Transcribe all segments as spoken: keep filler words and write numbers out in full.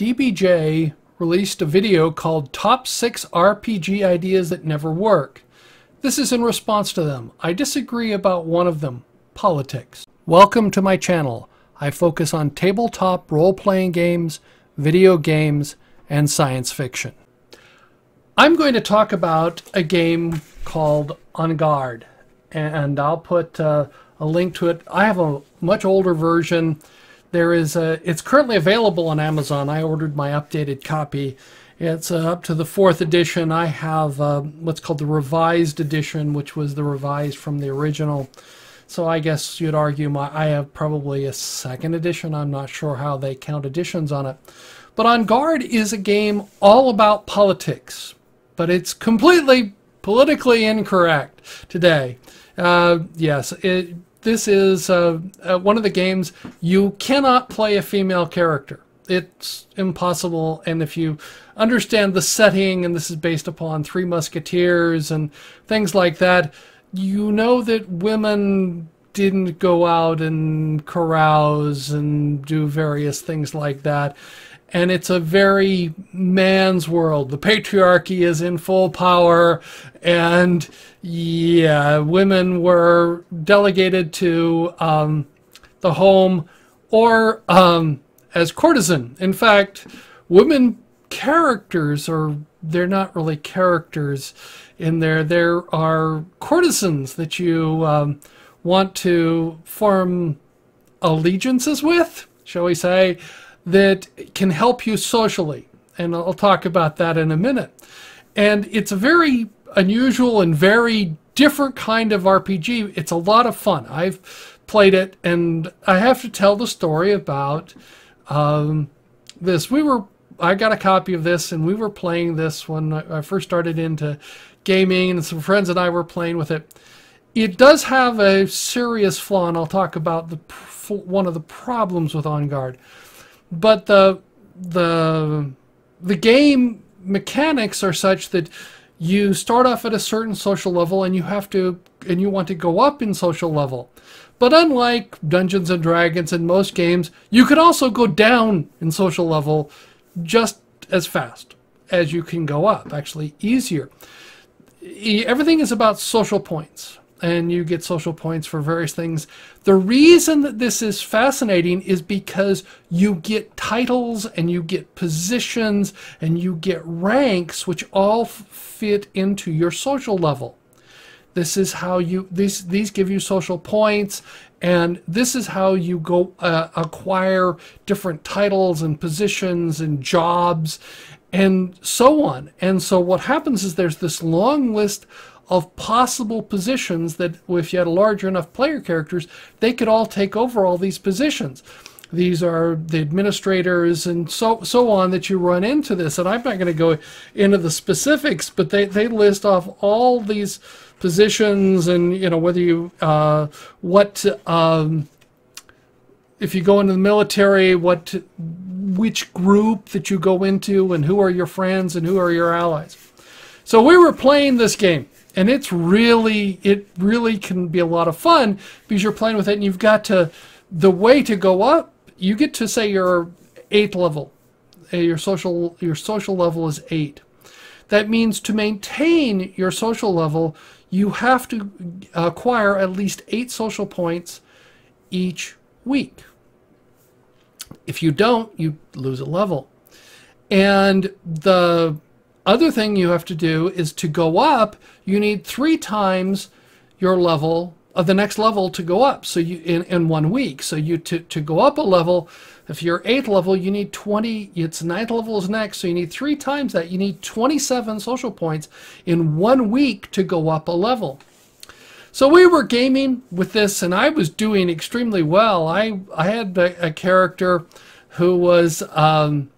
D B J released a video called Top six R P G Ideas That Never Work. This is in response to them. I disagree about one of them, politics. Welcome to my channel. I focus on tabletop role-playing games, video games, and science fiction. I'm going to talk about a game called En Garde, and I'll put uh, a link to it. I have a much older version. There is a, it's currently available on Amazon. I ordered my updated copy. It's uh, up to the fourth edition. I have uh, what's called the revised edition, which was the revised from the original. So I guess you'd argue my, I have probably a second edition. I'm not sure how they count editions on it. But En Garde is a game all about politics, but it's completely politically incorrect today. Uh, yes, it... This is uh, uh, one of the games you cannot play a female character. It's impossible, and if you understand the setting, and this is based upon Three Musketeers and things like that, you know that women didn't go out and carouse and do various things like that. And it's a very man's world. The patriarchy is in full power, and yeah, women were delegated to um, the home or um, as courtesan. In fact, women characters are, they're not really characters in there. There are courtesans that you um, want to form allegiances with, shall we say, that can help you socially, and I'll talk about that in a minute. And it's a very unusual and very different kind of R P G. It's a lot of fun. I've played it, and I have to tell the story about um, this. We were, I got a copy of this, and we were playing this when I first started into gaming, and some friends and I were playing with it. It does have a serious flaw, and I'll talk about the one of the problems with En Garde. But the the the game mechanics are such that you start off at a certain social level, and you have to and you want to go up in social level. But unlike Dungeons and Dragons and most games, you can also go down in social level just as fast as you can go up, actually easier. Everything is about social points, and you get social points for various things. The reason that this is fascinating is because you get titles, and you get positions, and you get ranks, which all fit into your social level. This is how you, these, these give you social points, and this is how you go uh, acquire different titles and positions and jobs and so on. And so what happens is there's this long list of possible positions that, if you had a large enough player characters, they could all take over all these positions. These are the administrators and so so on that you run into this. And I'm not going to go into the specifics, but they, they list off all these positions, and you know whether you uh, what um, if you go into the military, what which group that you go into, and who are your friends and who are your allies. So we were playing this game. And it's really, it really can be a lot of fun because you're playing with it, and you've got to, the way to go up, you get to say your eighth level. Your social, your social level is eight. That means to maintain your social level, you have to acquire at least eight social points each week. If you don't, you lose a level. And the other thing you have to do is to go up, you need three times your level of the next level to go up. So you in, in one week. So you to, to go up a level, if you're eighth level, you need twenty, it's ninth level is next, so you need three times that. You need twenty-seven social points in one week to go up a level. So we were gaming with this, and I was doing extremely well. I, I had a, a character who was um,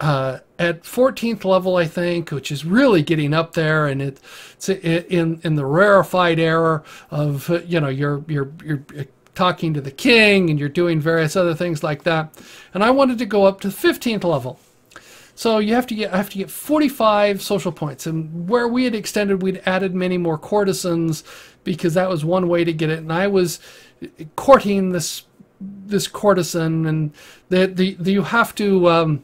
uh, at fourteenth level, I think, which is really getting up there, and it's in in the rarefied era of you know you're you're you're talking to the king, and you're doing various other things like that. And I wanted to go up to fifteenth level, so you have to get I have to get forty-five social points. And where we had extended, we'd added many more courtesans because that was one way to get it. And I was courting this this courtesan, and that the, the you have to. Um,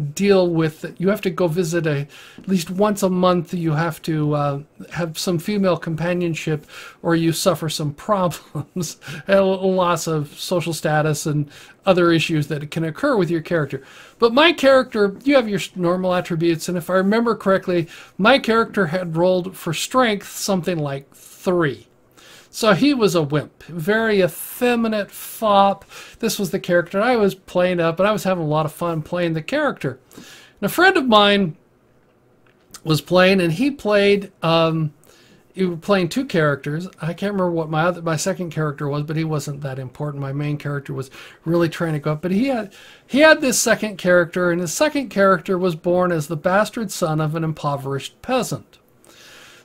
deal with, you have to go visit a, at least once a month, you have to uh, have some female companionship or you suffer some problems, a loss of social status and other issues that can occur with your character. But my character, you have your normal attributes, and if I remember correctly, my character had rolled for strength something like three. So he was a wimp, very effeminate fop. This was the character I was playing up, and I was having a lot of fun playing the character. And a friend of mine was playing, and he played, um, he was playing two characters. I can't remember what my other, my second character was, but he wasn't that important. My main character was really trying to go up. But he had, he had this second character, and his second character was born as the bastard son of an impoverished peasant.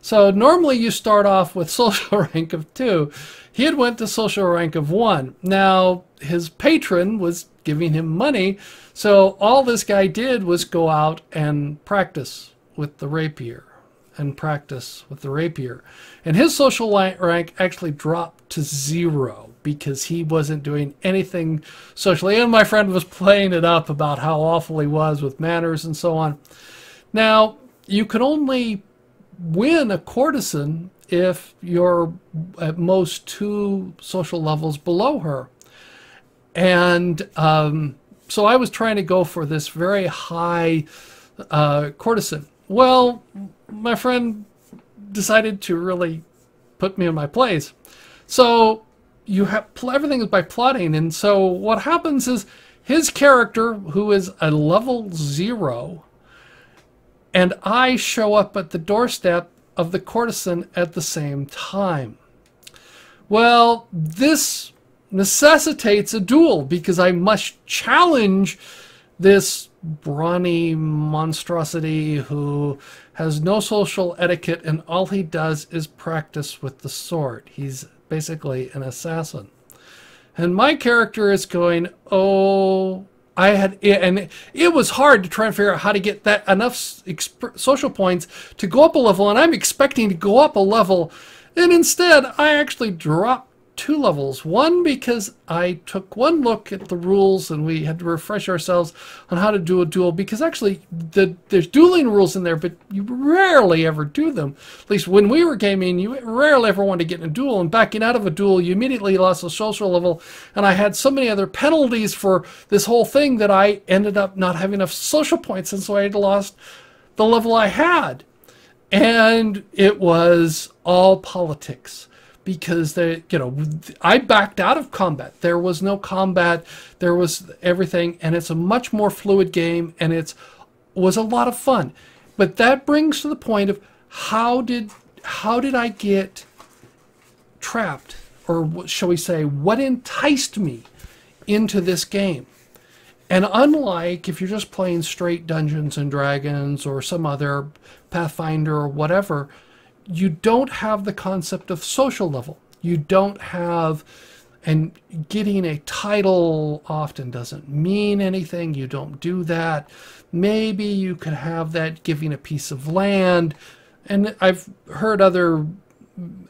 So normally you start off with social rank of two. He had went to social rank of one. Now his patron was giving him money, so all this guy did was go out and practice with the rapier and practice with the rapier. And his social rank actually dropped to zero because he wasn't doing anything socially. And my friend was playing it up about how awful he was with manners and so on. Now, you can only win a courtesan if you're at most two social levels below her. And um, so I was trying to go for this very high uh, courtesan. Well, my friend decided to really put me in my place. So you have, everything is by plotting. And so what happens is his character, who is a level zero, and I show up at the doorstep of the courtesan at the same time. Well, this necessitates a duel because I must challenge this brawny monstrosity who has no social etiquette and all he does is practice with the sword. He's basically an assassin. And my character is going, oh, I had, and it was hard to try and figure out how to get that enough social points to go up a level, and I'm expecting to go up a level, and instead I actually dropped two levels. One because I took one look at the rules and we had to refresh ourselves on how to do a duel, because actually the, there's dueling rules in there, but you rarely ever do them. At least when we were gaming, you rarely ever wanted to get in a duel, and backing out of a duel you immediately lost a social level, and I had so many other penalties for this whole thing that I ended up not having enough social points, and so I had lost the level I had. And it was all politics. Because they, you know, I backed out of combat. There was no combat. There was everything, and it's a much more fluid game, and it's was a lot of fun. But that brings to the point of how did how did I get trapped, or shall we say, what enticed me into this game? And unlike if you're just playing straight Dungeons and Dragons or some other Pathfinder or whatever, you don't have the concept of social level. You don't have, and getting a title often doesn't mean anything. You don't do that. Maybe you could have that giving a piece of land. And I've heard other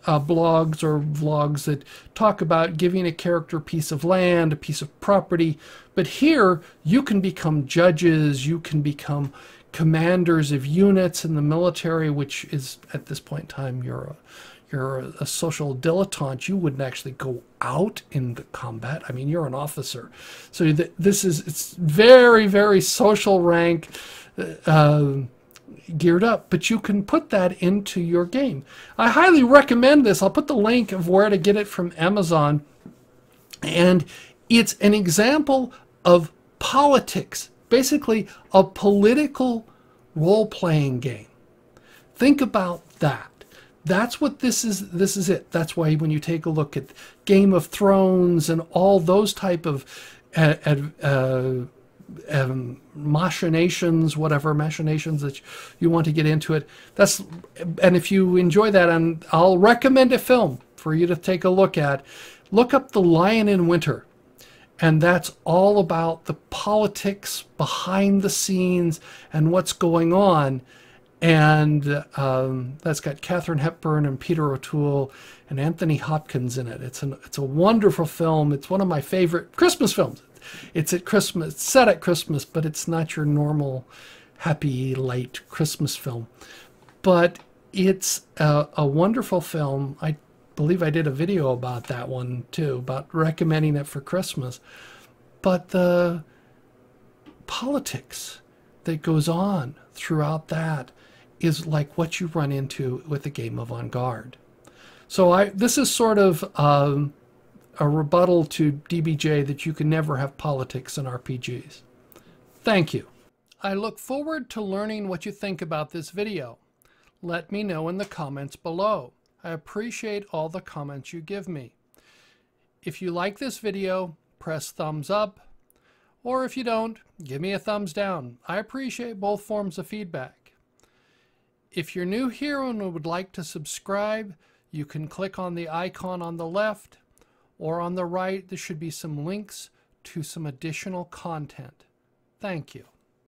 uh, blogs or vlogs that talk about giving a character a piece of land, a piece of property. But here, you can become judges. You can become commanders of units in the military, which is at this point in time you're a, you're a social dilettante. You wouldn't actually go out in the combat. I mean, you're an officer, so th this is it's very very social rank uh, geared up. But you can put that into your game. I highly recommend this. I'll put the link of where to get it from Amazon, and it's an example of politics. Basically, a political role-playing game. Think about that. That's what this is. This is it. That's why when you take a look at Game of Thrones and all those type of uh, uh, um, machinations, whatever machinations that you want to get into it. That's, and if you enjoy that, and I'll recommend a film for you to take a look at. Look up The Lion in Winter. And that's all about the politics behind the scenes and what's going on. And um, that's got Katharine Hepburn and Peter O'Toole and Anthony Hopkins in it. It's, an, it's a wonderful film. It's one of my favorite Christmas films. It's at Christmas, it's set at Christmas, but it's not your normal happy, light Christmas film. But it's a, a wonderful film. I believe I did a video about that one too, about recommending it for Christmas. But the politics that goes on throughout that is like what you run into with the game of En Garde. So I, this is sort of um, a rebuttal to D B J that you can never have politics in R P Gs. Thank you. I look forward to learning what you think about this video. Let me know in the comments below. I appreciate all the comments you give me. If you like this video, press thumbs up, or if you don't, give me a thumbs down. I appreciate both forms of feedback. If you're new here and would like to subscribe, you can click on the icon on the left, or on the right there should be some links to some additional content. Thank you.